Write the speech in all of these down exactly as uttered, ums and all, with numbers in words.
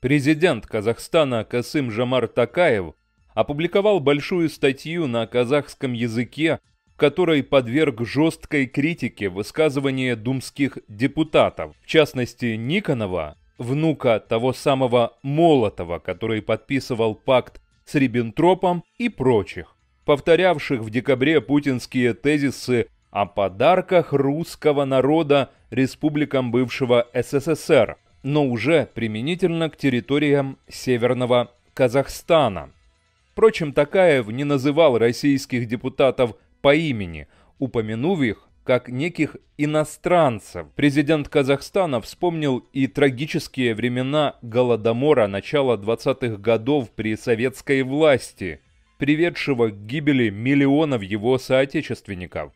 Президент Казахстана Касым-Жомарт Токаев опубликовал большую статью на казахском языке, в которой подверг жесткой критике высказывания думских депутатов, в частности Никонова, внука того самого Молотова, который подписывал пакт с Риббентропом, и прочих, повторявших в декабре путинские тезисы о подарках русского народа республикам бывшего СССР, но уже применительно к территориям Северного Казахстана. Впрочем, Токаев не называл российских депутатов по имени, упомянув их как неких иностранцев. Президент Казахстана вспомнил и трагические времена Голодомора начала двадцатых годов при советской власти, приведшего к гибели миллионов его соотечественников.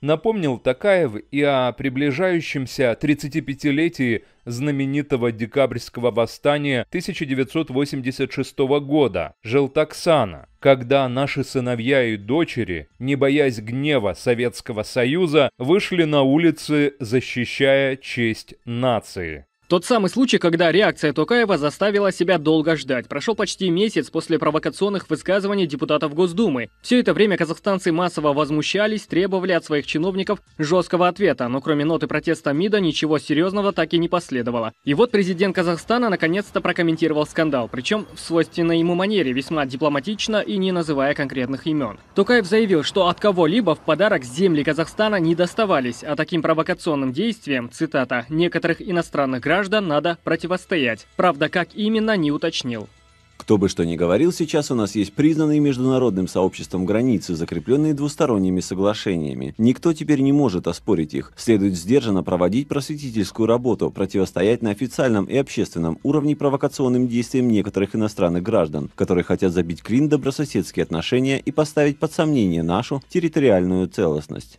Напомнил Токаев и о приближающемся тридцатипятилетии знаменитого декабрьского восстания тысяча девятьсот восемьдесят шестого года «Желтоксана», когда наши сыновья и дочери, не боясь гнева Советского Союза, вышли на улицы, защищая честь нации. Тот самый случай, когда реакция Токаева заставила себя долго ждать. Прошел почти месяц после провокационных высказываний депутатов Госдумы. Все это время казахстанцы массово возмущались, требовали от своих чиновников жесткого ответа. Но кроме ноты протеста МИДа ничего серьезного так и не последовало. И вот президент Казахстана наконец-то прокомментировал скандал. Причем в свойственной ему манере, весьма дипломатично и не называя конкретных имен. Токаев заявил, что от кого-либо в подарок земли Казахстана не доставались. А таким провокационным действиям, цитата, «некоторых иностранных граждан надо противостоять». Правда, как именно, не уточнил. Кто бы что ни говорил, сейчас у нас есть признанные международным сообществом границы, закрепленные двусторонними соглашениями. Никто теперь не может оспорить их. Следует сдержанно проводить просветительскую работу, противостоять на официальном и общественном уровне провокационным действиям некоторых иностранных граждан, которые хотят забить клин в добрососедские отношения и поставить под сомнение нашу территориальную целостность.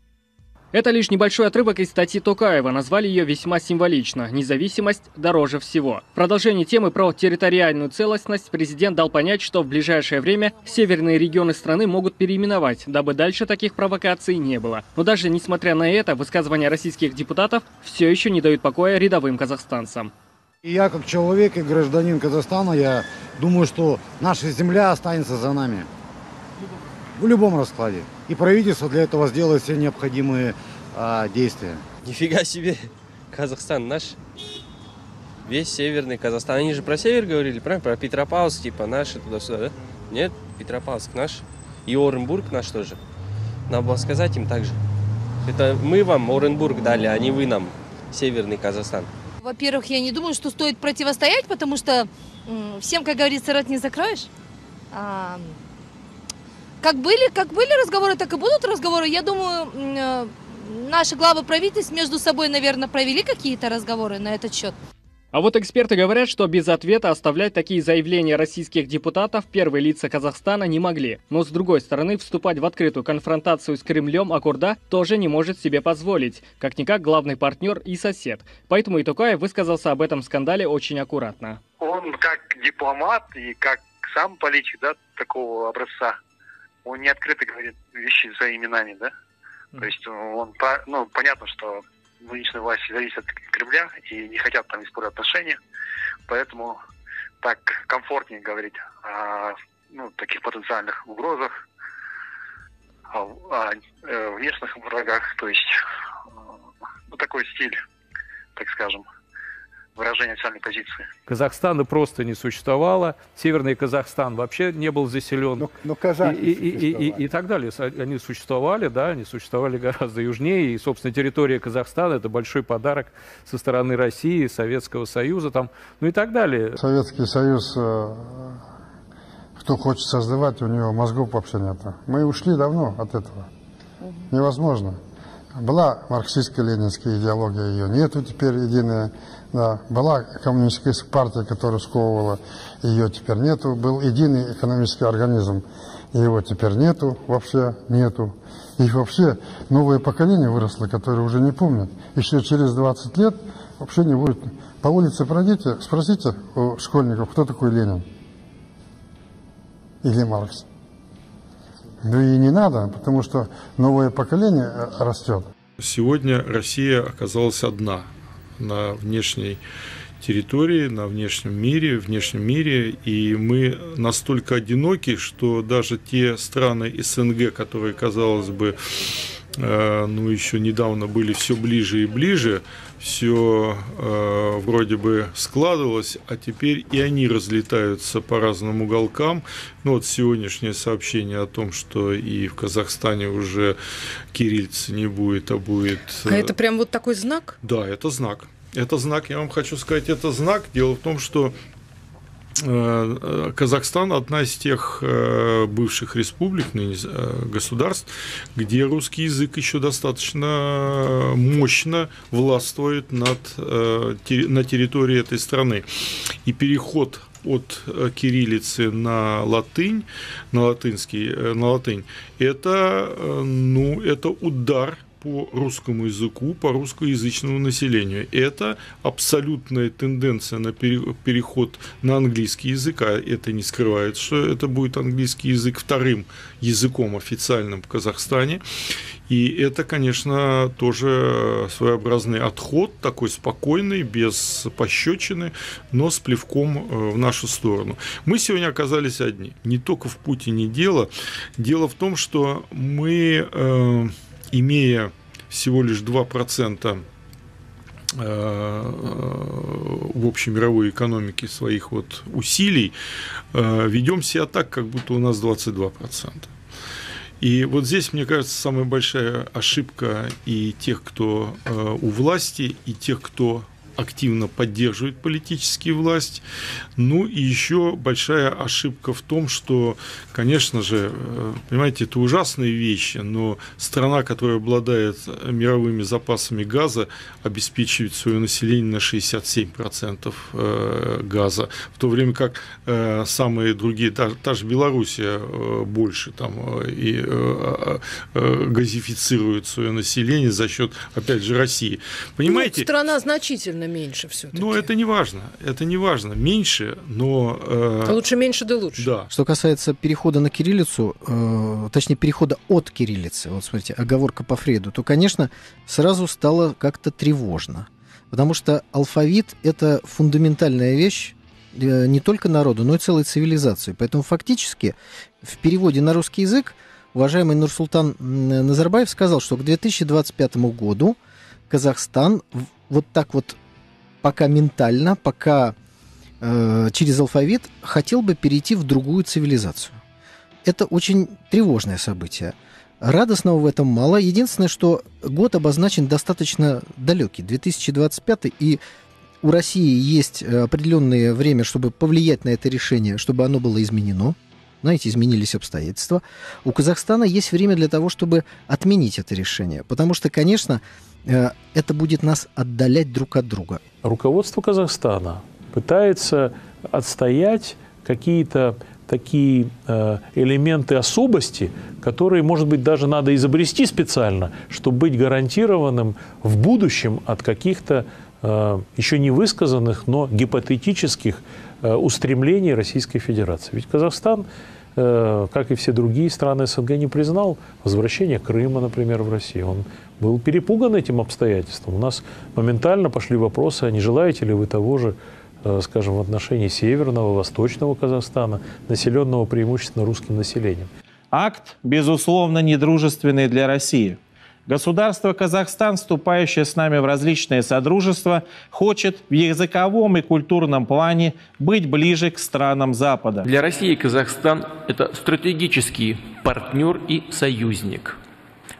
Это лишь небольшой отрывок из статьи Токаева, назвали ее весьма символично «Независимость дороже всего». В продолжении темы про территориальную целостность президент дал понять, что в ближайшее время северные регионы страны могут переименовать, дабы дальше таких провокаций не было. Но даже несмотря на это, высказывания российских депутатов все еще не дают покоя рядовым казахстанцам. Я как человек и гражданин Казахстана, я думаю, что наша земля останется за нами. В любом раскладе. И правительство для этого сделает все необходимые а, действия. Нифига себе! Казахстан наш. Весь северный Казахстан. Они же про север говорили, правильно? Про Петропавловск, типа наши туда-сюда, да? Нет, Петропавловск наш. И Оренбург наш тоже. Надо было сказать им так же. Это мы вам Оренбург дали, а не вы нам северный Казахстан. Во-первых, я не думаю, что стоит противостоять, потому что всем, как говорится, рот не закроешь. А... Как были, как были разговоры, так и будут разговоры. Я думаю, наши главы правительств между собой, наверное, провели какие-то разговоры на этот счет. А вот эксперты говорят, что без ответа оставлять такие заявления российских депутатов первые лица Казахстана не могли. Но с другой стороны, вступать в открытую конфронтацию с Кремлем Акурда тоже не может себе позволить. Как-никак главный партнер и сосед. Поэтому и Токаев высказался об этом скандале очень аккуратно. Он как дипломат и как сам политик, да, такого образца. Он не открыто говорит вещи за именами, да? Mm. То есть он, ну, понятно, что нынешняя власть зависит от Кремля и не хотят там испортить отношения, поэтому так комфортнее говорить о ну, таких потенциальных угрозах, о, о, о внешних врагах, то есть ну, такой стиль, так скажем, выражение официальной позиции. Казахстана просто не существовало, Северный Казахстан вообще не был заселен. Но, но казахи и, и, и, и, и так далее. Они существовали, да, они существовали гораздо южнее. И, собственно, территория Казахстана — это большой подарок со стороны России, Советского Союза, там, ну и так далее. Советский Союз, кто хочет создавать, у него мозгов вообще нет. Мы ушли давно от этого. Невозможно. Была марксистско-ленинская идеология, ее нету теперь единая. Да. Была коммунистическая партия, которая сковывала, ее теперь нету. Был единый экономический организм, его теперь нету, вообще нету. И вообще новое поколение выросло, которое уже не помнит. Еще через двадцать лет вообще не будет. По улице пройдите, спросите у школьников, кто такой Ленин или Маркс. Ну и не надо, потому что новое поколение растет. Сегодня Россия оказалась одна на внешней территории, на внешнем мире, внешнем мире, и мы настолько одиноки, что даже те страны СНГ, которые, казалось бы, э, ну, еще недавно были все ближе и ближе, все э, вроде бы складывалось, а теперь и они разлетаются по разным уголкам. Ну, вот сегодняшнее сообщение о том, что и в Казахстане уже кириллицы не будет, а будет... Э... А это прям вот такой знак? Да, это знак. Это знак, я вам хочу сказать, это знак. Дело в том, что Казахстан – одна из тех бывших республик, государств, где русский язык еще достаточно мощно властвует над, на территории этой страны. И переход от кириллицы на латынь, на латынский, на латынь – это, ну, это удар по русскому языку, по русскоязычному населению. Это абсолютная тенденция на переход на английский язык, а это не скрывает, что это будет английский язык вторым языком официальным в Казахстане. И это, конечно, тоже своеобразный отход, такой спокойный, без пощечины, но с плевком в нашу сторону. Мы сегодня оказались одни. Не только в Путине дело. Дело в том, что мы... Э, имея всего лишь два процента в общей мировой экономике своих вот усилий, ведем себя так, как будто у нас двадцать два процента. И вот здесь, мне кажется, самая большая ошибка и тех, кто у власти, и тех, кто активно поддерживает политические власти. Ну и еще большая ошибка в том, что, конечно же, понимаете, это ужасные вещи, но страна, которая обладает мировыми запасами газа, обеспечивает свое население на шестьдесят семь процентов газа, в то время как самые другие, та, та же Белоруссия больше там и газифицирует свое население за счет, опять же, России. Понимаете? Ну, страна значительная. Меньше все-таки. Ну, это не важно. Это не важно. Меньше, но... Э... Лучше меньше, да лучше. Да. Что касается перехода на кириллицу, э, точнее, перехода от кириллицы, вот смотрите, оговорка по Фрейду, то, конечно, сразу стало как-то тревожно. Потому что алфавит – это фундаментальная вещь э, не только народу, но и целой цивилизации. Поэтому фактически в переводе на русский язык уважаемый Нурсултан Назарбаев сказал, что к две тысячи двадцать пятому году Казахстан вот так вот пока ментально, пока э, через алфавит, хотел бы перейти в другую цивилизацию. Это очень тревожное событие. Радостного в этом мало. Единственное, что год обозначен достаточно далекий, две тысячи двадцать пятый, и у России есть определенное время, чтобы повлиять на это решение, чтобы оно было изменено. Знаете, изменились обстоятельства. У Казахстана есть время для того, чтобы отменить это решение. Потому что, конечно, это будет нас отдалять друг от друга. Руководство Казахстана пытается отстоять какие-то такие элементы особости, которые, может быть, даже надо изобрести специально, чтобы быть гарантированным в будущем от каких-то еще не высказанных, но гипотетических устремлений Российской Федерации. Ведь Казахстан, как и все другие страны СНГ, не признал возвращение Крыма, например, в Россию. Он был перепуган этим обстоятельством. У нас моментально пошли вопросы, а не желаете ли вы того же, скажем, в отношении северного, восточного Казахстана, населенного преимущественно русским населением. Акт, безусловно, недружественный для России. Государство Казахстан, вступающее с нами в различные содружества, хочет в языковом и культурном плане быть ближе к странам Запада. Для России Казахстан – это стратегический партнер и союзник.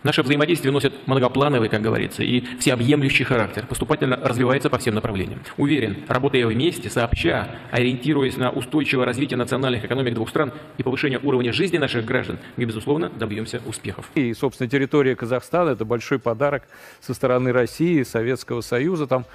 Наше взаимодействие носит многоплановый, как говорится, и всеобъемлющий характер, поступательно развивается по всем направлениям. Уверен, работая вместе, сообща, ориентируясь на устойчивое развитие национальных экономик двух стран и повышение уровня жизни наших граждан, мы, безусловно, добьемся успехов. И, собственно, территория Казахстана – это большой подарок со стороны России, Советского Союза. Там